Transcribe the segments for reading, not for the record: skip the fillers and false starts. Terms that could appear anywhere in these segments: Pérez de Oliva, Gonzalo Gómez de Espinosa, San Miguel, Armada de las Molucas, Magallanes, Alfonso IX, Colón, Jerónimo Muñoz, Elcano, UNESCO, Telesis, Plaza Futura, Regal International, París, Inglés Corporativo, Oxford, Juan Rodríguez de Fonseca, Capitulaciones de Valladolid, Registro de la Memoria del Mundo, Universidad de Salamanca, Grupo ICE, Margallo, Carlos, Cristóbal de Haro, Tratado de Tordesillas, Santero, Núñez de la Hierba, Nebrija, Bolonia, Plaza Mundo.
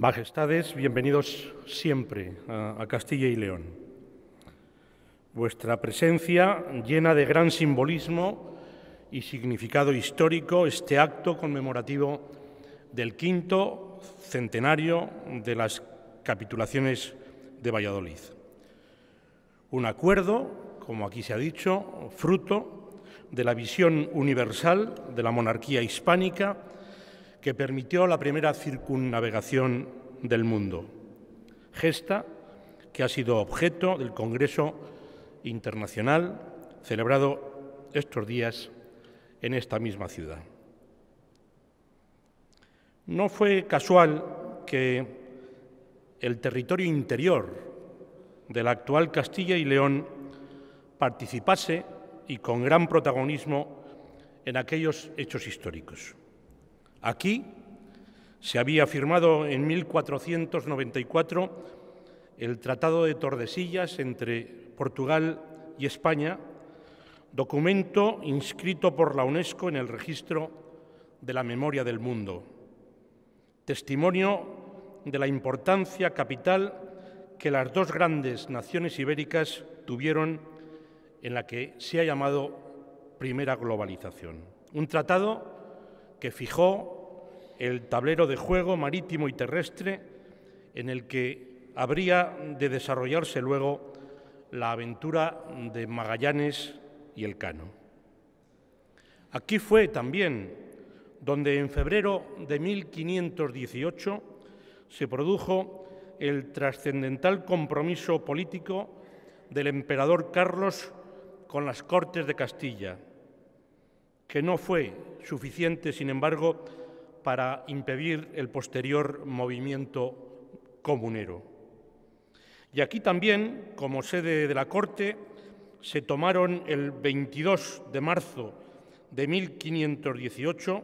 Majestades, bienvenidos siempre a Castilla y León. Vuestra presencia llena de gran simbolismo y significado histórico este acto conmemorativo del quinto centenario de las Capitulaciones de Valladolid. Un acuerdo, como aquí se ha dicho, fruto de la visión universal de la monarquía hispánica que permitió la primera circunnavegación del mundo, gesta que ha sido objeto del Congreso Internacional celebrado estos días en esta misma ciudad. No fue casual que el territorio interior de la actual Castilla y León participase y con gran protagonismo en aquellos hechos históricos. Aquí se había firmado en 1494 el Tratado de Tordesillas entre Portugal y España, documento inscrito por la UNESCO en el Registro de la Memoria del Mundo, testimonio de la importancia capital que las dos grandes naciones ibéricas tuvieron en la que se ha llamado primera globalización. Un tratado que fijó el tablero de juego marítimo y terrestre en el que habría de desarrollarse luego la aventura de Magallanes y Elcano. Aquí fue también donde en febrero de 1518 se produjo el trascendental compromiso político del emperador Carlos con las Cortes de Castilla, que no fue suficiente, sin embargo, para impedir el posterior movimiento comunero. Y aquí también, como sede de la Corte, se tomaron el 22 de marzo de 1518,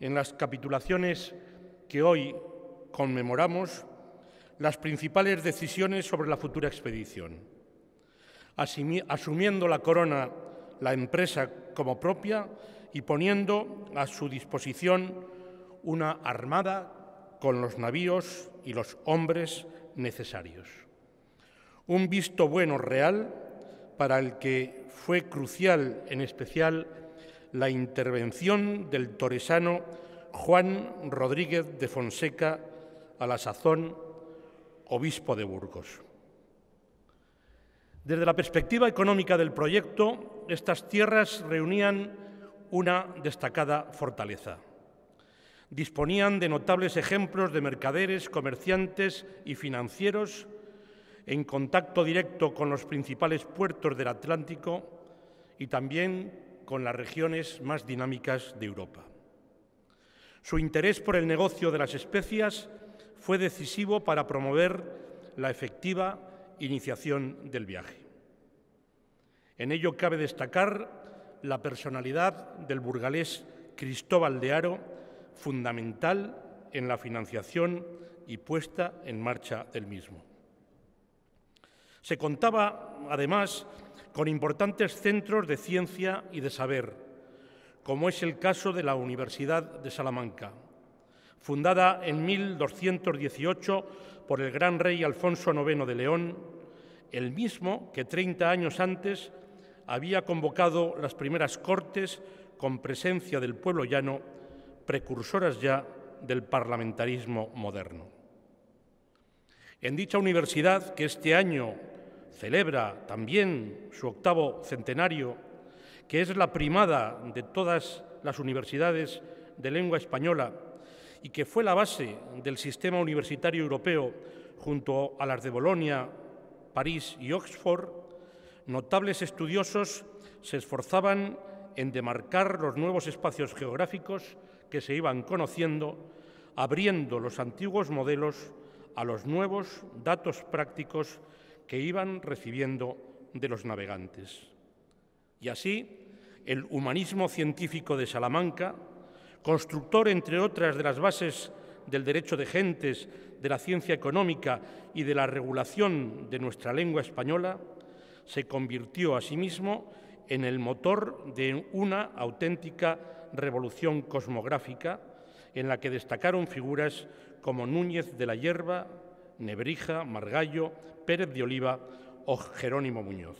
en las capitulaciones que hoy conmemoramos, las principales decisiones sobre la futura expedición, asumiendo la corona la empresa como propia y poniendo a su disposición una armada con los navíos y los hombres necesarios. Un visto bueno real para el que fue crucial, en especial, la intervención del toresano Juan Rodríguez de Fonseca, a la sazón obispo de Burgos. Desde la perspectiva económica del proyecto, estas tierras reunían una destacada fortaleza. Disponían de notables ejemplos de mercaderes, comerciantes y financieros en contacto directo con los principales puertos del Atlántico y también con las regiones más dinámicas de Europa. Su interés por el negocio de las especias fue decisivo para promover la efectiva iniciación del viaje. En ello cabe destacar la personalidad del burgalés Cristóbal de Haro, fundamental en la financiación y puesta en marcha del mismo. Se contaba, además, con importantes centros de ciencia y de saber, como es el caso de la Universidad de Salamanca, fundada en 1218 por el gran rey Alfonso IX de León, el mismo que 30 años antes había convocado las primeras cortes con presencia del pueblo llano, precursoras ya del parlamentarismo moderno. En dicha universidad, que este año celebra también su octavo centenario, que es la primada de todas las universidades de lengua española, y que fue la base del sistema universitario europeo junto a las de Bolonia, París y Oxford, notables estudiosos se esforzaban en demarcar los nuevos espacios geográficos que se iban conociendo, abriendo los antiguos modelos a los nuevos datos prácticos que iban recibiendo de los navegantes. Y así, el humanismo científico de Salamanca, constructor, entre otras, de las bases del derecho de gentes, de la ciencia económica y de la regulación de nuestra lengua española, se convirtió asimismo en el motor de una auténtica revolución cosmográfica en la que destacaron figuras como Núñez de la Hierba, Nebrija, Margallo, Pérez de Oliva o Jerónimo Muñoz.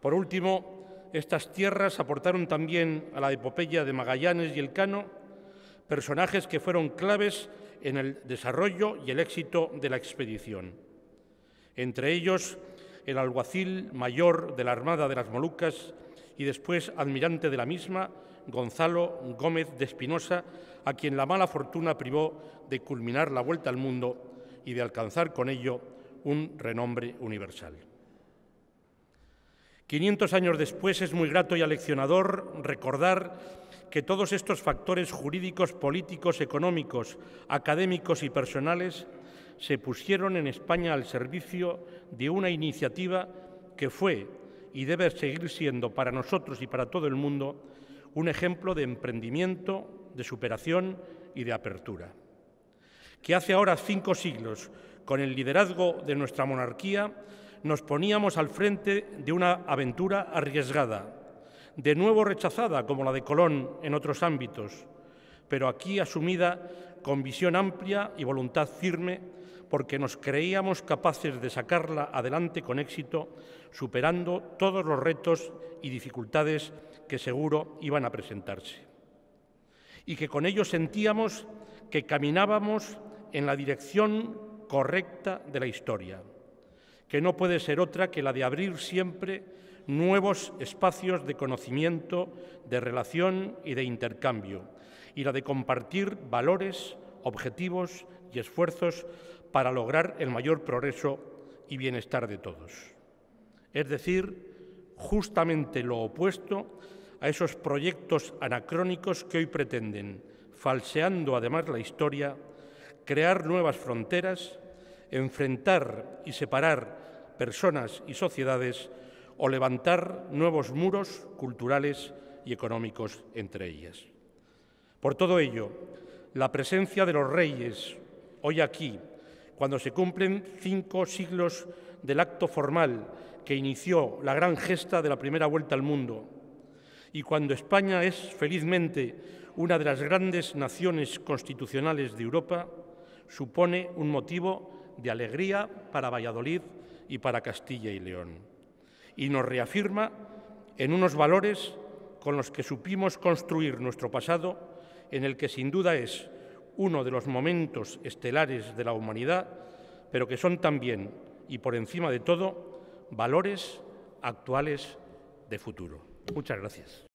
Por último, estas tierras aportaron también a la epopeya de Magallanes y Elcano, personajes que fueron claves en el desarrollo y el éxito de la expedición. Entre ellos, el alguacil mayor de la Armada de las Molucas y después almirante de la misma, Gonzalo Gómez de Espinosa, a quien la mala fortuna privó de culminar la vuelta al mundo y de alcanzar con ello un renombre universal. 500 años después es muy grato y aleccionador recordar que todos estos factores jurídicos, políticos, económicos, académicos y personales se pusieron en España al servicio de una iniciativa que fue y debe seguir siendo para nosotros y para todo el mundo un ejemplo de emprendimiento, de superación y de apertura, que hace ahora 5 siglos, con el liderazgo de nuestra monarquía, nos poníamos al frente de una aventura arriesgada, de nuevo rechazada como la de Colón en otros ámbitos, pero aquí asumida con visión amplia y voluntad firme, porque nos creíamos capaces de sacarla adelante con éxito, superando todos los retos y dificultades que seguro iban a presentarse. Y que con ello sentíamos que caminábamos en la dirección correcta de la historia, que no puede ser otra que la de abrir siempre nuevos espacios de conocimiento, de relación y de intercambio, y la de compartir valores, objetivos y esfuerzos para lograr el mayor progreso y bienestar de todos. Es decir, justamente lo opuesto a esos proyectos anacrónicos que hoy pretenden, falseando además la historia, crear nuevas fronteras, enfrentar y separar personas y sociedades o levantar nuevos muros culturales y económicos entre ellas. Por todo ello, la presencia de los reyes hoy aquí, cuando se cumplen 5 siglos del acto formal que inició la gran gesta de la primera vuelta al mundo, y cuando España es, felizmente, una de las grandes naciones constitucionales de Europa, supone un motivo de alegría para Valladolid y para Castilla y León, y nos reafirma en unos valores con los que supimos construir nuestro pasado, en el que sin duda es uno de los momentos estelares de la humanidad, pero que son también, y por encima de todo, valores actuales de futuro. Muchas gracias.